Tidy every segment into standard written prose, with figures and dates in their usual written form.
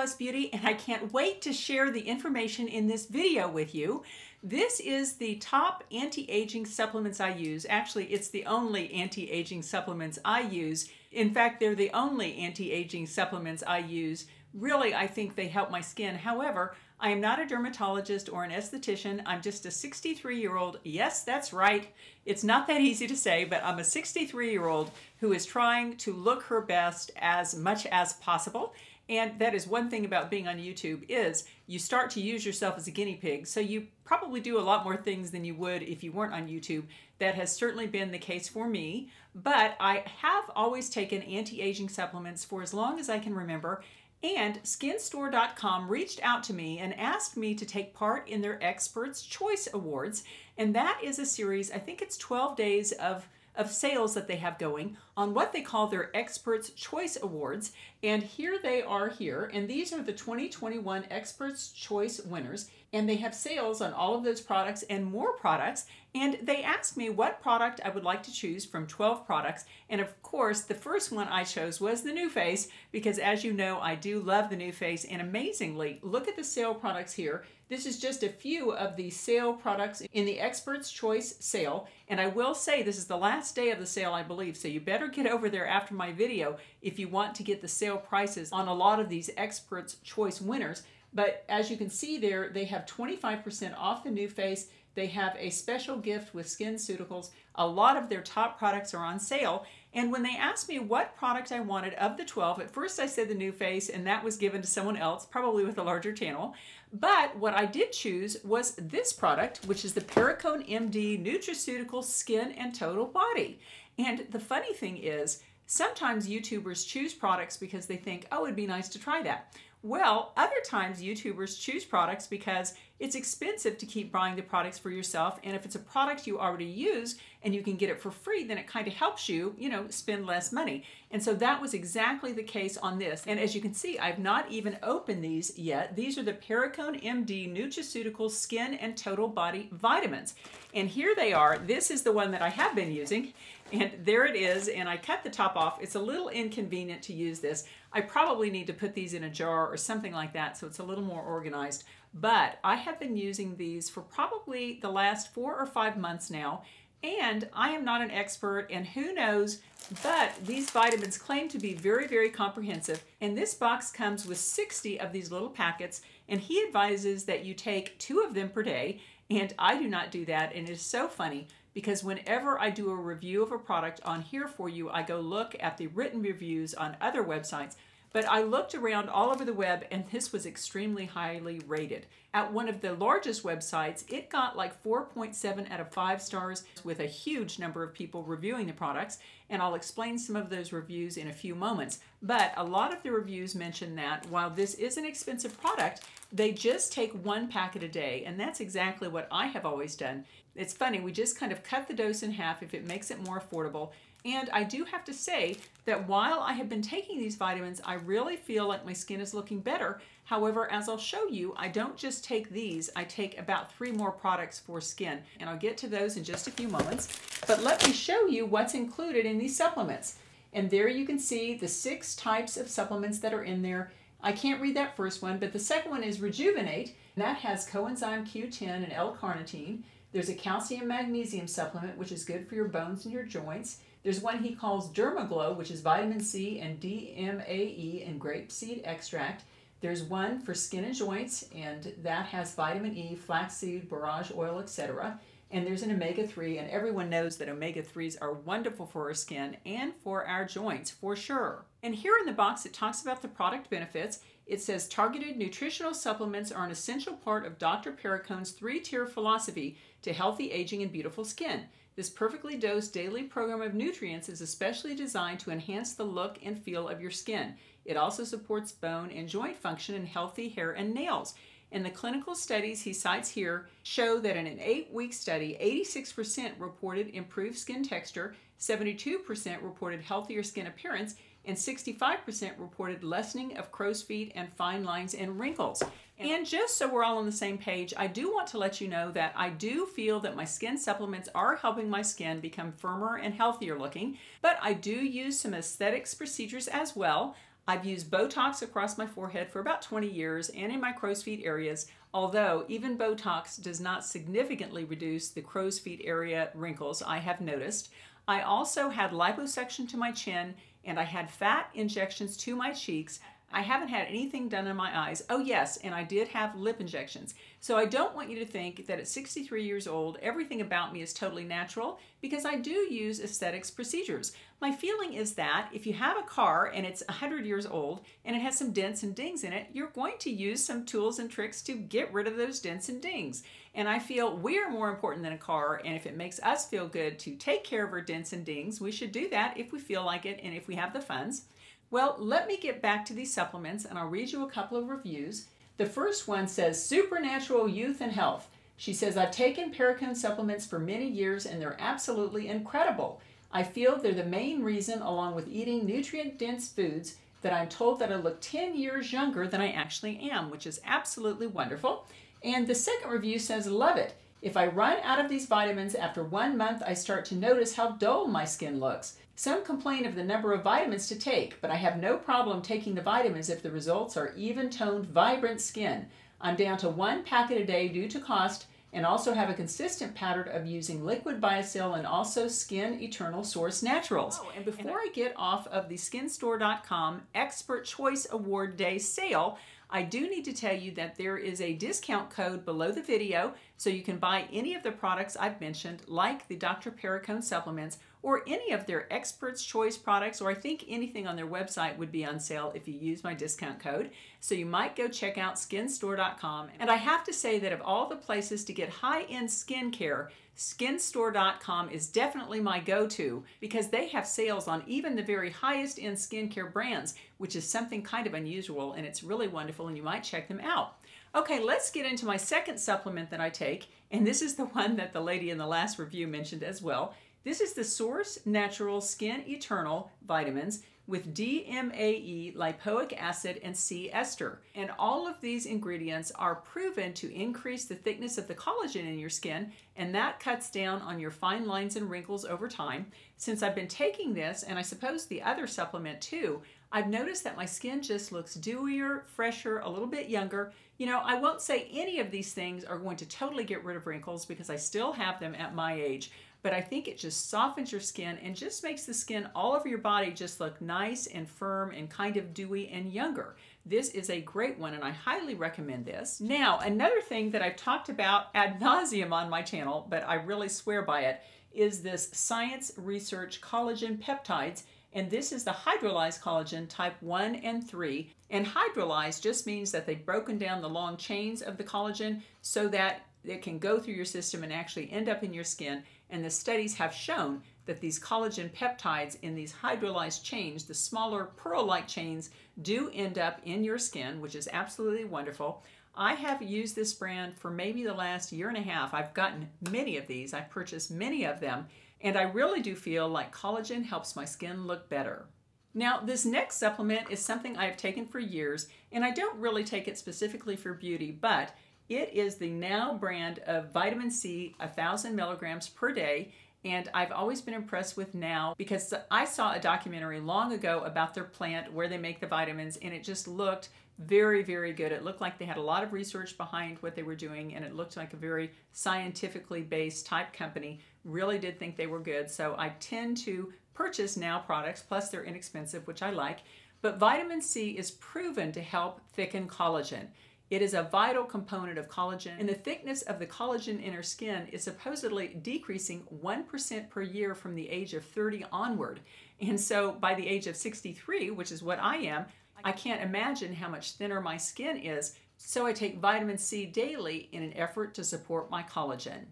Plus Beauty, and I can't wait to share the information in this video with you. This is the top anti-aging supplements I use. Actually, it's the only anti-aging supplements I use. In fact, they're the only anti-aging supplements I use. Really, I think they help my skin. However, I am not a dermatologist or an esthetician. I'm just a 63-year-old. Yes, that's right. It's not that easy to say, but I'm a 63-year-old who is trying to look her best as much as possible. And that is one thing about being on YouTube is you start to use yourself as a guinea pig. So you probably do a lot more things than you would if you weren't on YouTube. That has certainly been the case for me. But I have always taken anti-aging supplements for as long as I can remember. And SkinStore.com reached out to me and asked me to take part in their Experts' Choice Awards. And that is a series, I think it's 12 days of sales that they have going on what they call their Experts' Choice Awards. And here they are here. And these are the 2021 Experts' Choice winners. And they have sales on all of those products and more products. And they asked me what product I would like to choose from 12 products. And of course, the first one I chose was the NuFace, because as you know, I do love the NuFace. And amazingly, look at the sale products here. This is just a few of the sale products in the Experts' Choice sale. And I will say this is the last day of the sale, I believe. So you better get over there after my video if you want to get the sale prices on a lot of these Experts' Choice winners. But as you can see there, they have 25% off the NuFace. They have a special gift with SkinCeuticals. A lot of their top products are on sale. And when they asked me what product I wanted of the 12, at first I said the NuFace, and that was given to someone else, probably with a larger channel. But what I did choose was this product, which is the Perricone MD Nutriceuticals Skin and Total Body. And the funny thing is, sometimes YouTubers choose products because they think, oh, it'd be nice to try that. Well, other times YouTubers choose products because it's expensive to keep buying the products for yourself, and if it's a product you already use and you can get it for free, then it kind of helps you, you know, spend less money. And so that was exactly the case on this. And as you can see, I've not even opened these yet. These are the Perricone MD Nutriceuticals Skin and Total Body Vitamins. And here they are. This is the one that I have been using. And there it is, and I cut the top off. It's a little inconvenient to use this. I probably need to put these in a jar or something like that so it's a little more organized. But I have been using these for probably the last 4 or 5 months now, and I am not an expert, and who knows, but these vitamins claim to be very, very comprehensive. And this box comes with 60 of these little packets, and he advises that you take 2 of them per day, and I do not do that, and it is so funny. Because whenever I do a review of a product on here for you, I go look at the written reviews on other websites. But I looked around all over the web, and this was extremely highly rated. At one of the largest websites, it got like 4.7 out of 5 stars with a huge number of people reviewing the products. And I'll explain some of those reviews in a few moments. But a lot of the reviews mention that while this is an expensive product, they just take 1 packet a day. And that's exactly what I have always done. It's funny, we just kind of cut the dose in half if it makes it more affordable. And I do have to say that while I have been taking these vitamins, I really feel like my skin is looking better. However, as I'll show you, I don't just take these. I take about 3 more products for skin, and I'll get to those in just a few moments. But let me show you what's included in these supplements. And there you can see the 6 types of supplements that are in there. I can't read that first one, but the second one is Rejuvenate. And that has Coenzyme Q10 and L-Carnitine. There's a calcium magnesium supplement, which is good for your bones and your joints. There's one he calls Dermaglow, which is vitamin C and DMAE and grapeseed extract. There's one for skin and joints, and that has vitamin E, flaxseed, barrage oil, etc. And there's an omega-3, and everyone knows that omega-3s are wonderful for our skin and for our joints, for sure. And here in the box, it talks about the product benefits. It says, targeted nutritional supplements are an essential part of Dr. Perricone's 3-tier philosophy to healthy aging and beautiful skin. This perfectly dosed daily program of nutrients is especially designed to enhance the look and feel of your skin. It also supports bone and joint function and healthy hair and nails. And the clinical studies he cites here show that in an 8-week study, 86% reported improved skin texture, 72% reported healthier skin appearance, and 65% reported lessening of crow's feet and fine lines and wrinkles. And just so we're all on the same page, I do want to let you know that I do feel that my skin supplements are helping my skin become firmer and healthier looking, but I do use some aesthetics procedures as well. I've used Botox across my forehead for about 20 years and in my crow's feet areas, although even Botox does not significantly reduce the crow's feet area wrinkles I have noticed. I also had liposuction to my chin and I had fat injections to my cheeks. I haven't had anything done in my eyes. Oh yes, and I did have lip injections. So I don't want you to think that at 63 years old, everything about me is totally natural, because I do use aesthetics procedures. My feeling is that if you have a car and it's 100 years old and it has some dents and dings in it, you're going to use some tools and tricks to get rid of those dents and dings. And I feel we are more important than a car, and if it makes us feel good to take care of our dents and dings, we should do that if we feel like it and if we have the funds. Well, let me get back to these supplements and I'll read you a couple of reviews. The first one says, Supernatural Youth and Health. She says, I've taken Perricone supplements for many years and they're absolutely incredible. I feel they're the main reason, along with eating nutrient-dense foods, that I'm told that I look 10 years younger than I actually am, which is absolutely wonderful. And the second review says, love it. If I run out of these vitamins after 1 month, I start to notice how dull my skin looks. Some complain of the number of vitamins to take, but I have no problem taking the vitamins if the results are even-toned, vibrant skin. I'm down to 1 packet a day due to cost, and also have a consistent pattern of using liquid Biosil and also Skin Eternal Source Naturals. Oh, and before I get off of the SkinStore.com Expert Choice Award Day sale, I do need to tell you that there is a discount code below the video, so you can buy any of the products I've mentioned, like the Dr. Perricone supplements or any of their Expert's Choice products, or I think anything on their website would be on sale if you use my discount code. So you might go check out SkinStore.com. And I have to say that of all the places to get high-end skincare, SkinStore.com is definitely my go-to, because they have sales on even the very highest-end skincare brands, which is something kind of unusual, and it's really wonderful, and you might check them out. Okay, let's get into my second supplement that I take, and this is the one that the lady in the last review mentioned as well. This is the Source Naturals Skin Eternal Vitamins with DMAE, lipoic acid, and C-ester. And all of these ingredients are proven to increase the thickness of the collagen in your skin, and that cuts down on your fine lines and wrinkles over time. Since I've been taking this, and I suppose the other supplement too, I've noticed that my skin just looks dewier, fresher, a little bit younger. You know, I won't say any of these things are going to totally get rid of wrinkles, because I still have them at my age, but I think it just softens your skin and just makes the skin all over your body just look nice and firm and kind of dewy and younger. This is a great one, and I highly recommend this. Now, another thing that I've talked about ad nauseum on my channel, but I really swear by it, is this Science Research Collagen Peptides, and this is the hydrolyzed collagen type 1 and 3. And hydrolyzed just means that they've broken down the long chains of the collagen so that it can go through your system and actually end up in your skin. And the studies have shown that these collagen peptides in these hydrolyzed chains, the smaller pearl-like chains, do end up in your skin, which is absolutely wonderful. I have used this brand for maybe the last year and a half. I've gotten many of these. I've purchased many of them. And I really do feel like collagen helps my skin look better. Now, this next supplement is something I have taken for years, and I don't really take it specifically for beauty, but it is the NOW brand of vitamin C, 1,000 milligrams per day, and I've always been impressed with NOW because I saw a documentary long ago about their plant where they make the vitamins, and it just looked very, very good. It looked like they had a lot of research behind what they were doing, and it looked like a very scientifically based type company. Really did think they were good, so I tend to purchase NOW products, plus they're inexpensive, which I like. But vitamin C is proven to help thicken collagen. It is a vital component of collagen, and the thickness of the collagen in our skin is supposedly decreasing 1% per year from the age of 30 onward. And so by the age of 63, which is what I am, I can't imagine how much thinner my skin is. So I take vitamin C daily in an effort to support my collagen.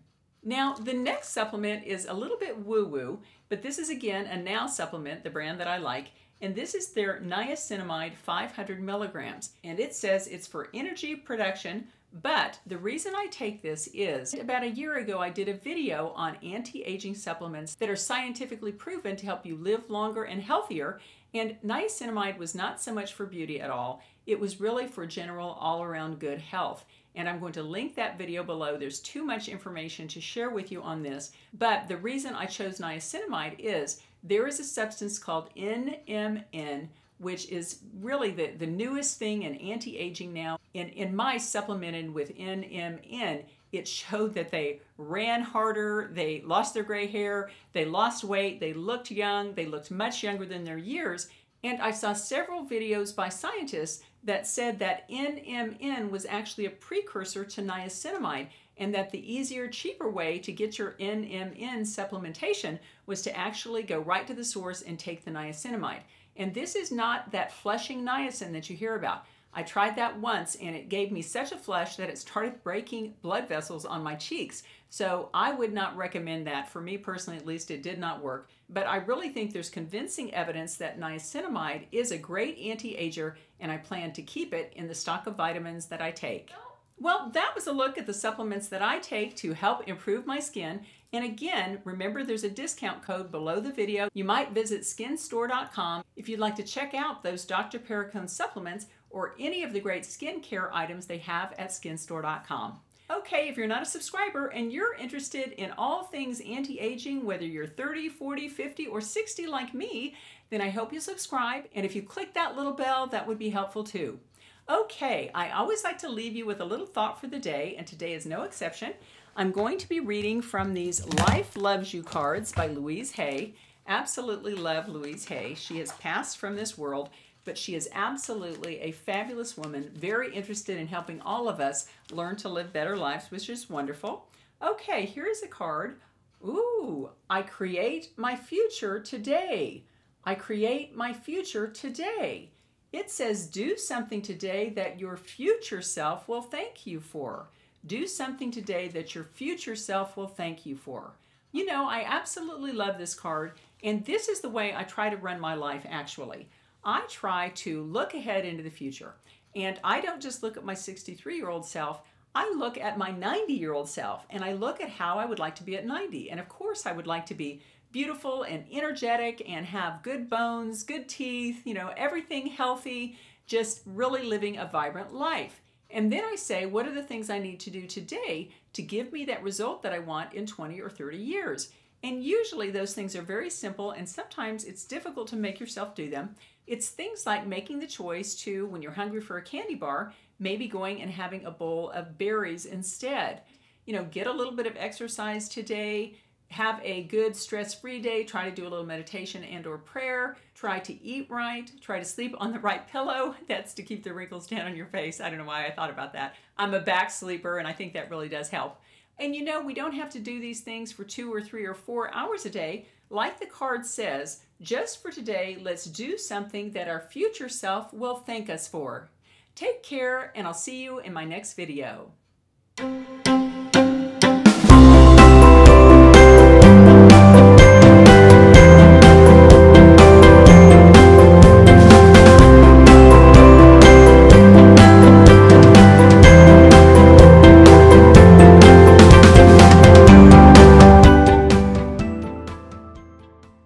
Now, the next supplement is a little bit woo-woo, but this is again a NOW supplement, the brand that I like. And this is their Niacinimide 500 milligrams. And it says it's for energy production, but the reason I take this is about a year ago I did a video on anti-aging supplements that are scientifically proven to help you live longer and healthier. And niacinamide was not so much for beauty at all. It was really for general all-around good health. And I'm going to link that video below. There's too much information to share with you on this. But the reason I chose niacinamide is there is a substance called NMN, which is really the newest thing in anti-aging now. In mice supplemented with NMN, it showed that they ran harder, they lost their gray hair, they lost weight, they looked young, they looked much younger than their years. And I saw several videos by scientists that said that NMN was actually a precursor to niacinamide, and that the easier, cheaper way to get your NMN supplementation was to actually go right to the source and take the niacinamide. And this is not that flushing niacin that you hear about. I tried that once and it gave me such a flush that it started breaking blood vessels on my cheeks. So I would not recommend that. For me personally, at least, it did not work. But I really think there's convincing evidence that niacinamide is a great anti-ager, and I plan to keep it in the stock of vitamins that I take. Well, that was a look at the supplements that I take to help improve my skin. And again, remember there's a discount code below the video. You might visit SkinStore.com if you'd like to check out those Dr. Perricone supplements or any of the great skincare items they have at SkinStore.com. Okay, if you're not a subscriber and you're interested in all things anti-aging, whether you're 30, 40, 50, or 60 like me, then I hope you subscribe. And if you click that little bell, that would be helpful too. Okay, I always like to leave you with a little thought for the day, and today is no exception. I'm going to be reading from these Life Loves You cards by Louise Hay. Absolutely love Louise Hay. She has passed from this world, but she is absolutely a fabulous woman, very interested in helping all of us learn to live better lives, which is wonderful. Okay, here is a card. Ooh, I create my future today. I create my future today. It says, do something today that your future self will thank you for. Do something today that your future self will thank you for. You know, I absolutely love this card, and this is the way I try to run my life, actually. I try to look ahead into the future, and I don't just look at my 63-year-old self. I look at my 90-year-old self, and I look at how I would like to be at 90, and of course I would like to be beautiful and energetic and have good bones, good teeth, you know, everything healthy, just really living a vibrant life. And then I say, what are the things I need to do today to give me that result that I want in 20 or 30 years? And usually those things are very simple, and sometimes it's difficult to make yourself do them. It's things like making the choice to, when you're hungry for a candy bar, maybe going and having a bowl of berries instead. You know, get a little bit of exercise today. Have a good stress-free day, try to do a little meditation and or prayer, try to eat right, try to sleep on the right pillow. That's to keep the wrinkles down on your face. I don't know why I thought about that. I'm a back sleeper, and I think that really does help. And you know, we don't have to do these things for 2 or 3 or 4 hours a day. Like the card says, just for today, let's do something that our future self will thank us for. Take care, and I'll see you in my next video.